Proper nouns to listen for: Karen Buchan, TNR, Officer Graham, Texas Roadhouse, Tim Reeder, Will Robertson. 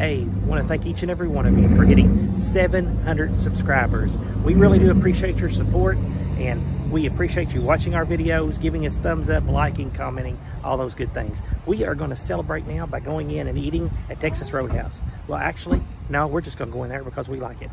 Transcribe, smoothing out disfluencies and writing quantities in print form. I want to thank each and every one of you for getting 700 subscribers. We really do appreciate your support, and we appreciate you watching our videos, giving us thumbs up, liking, commenting, all those good things. We are going to celebrate now by going in and eating at Texas Roadhouse. Well, actually, no, we're just going to go in there because we like it.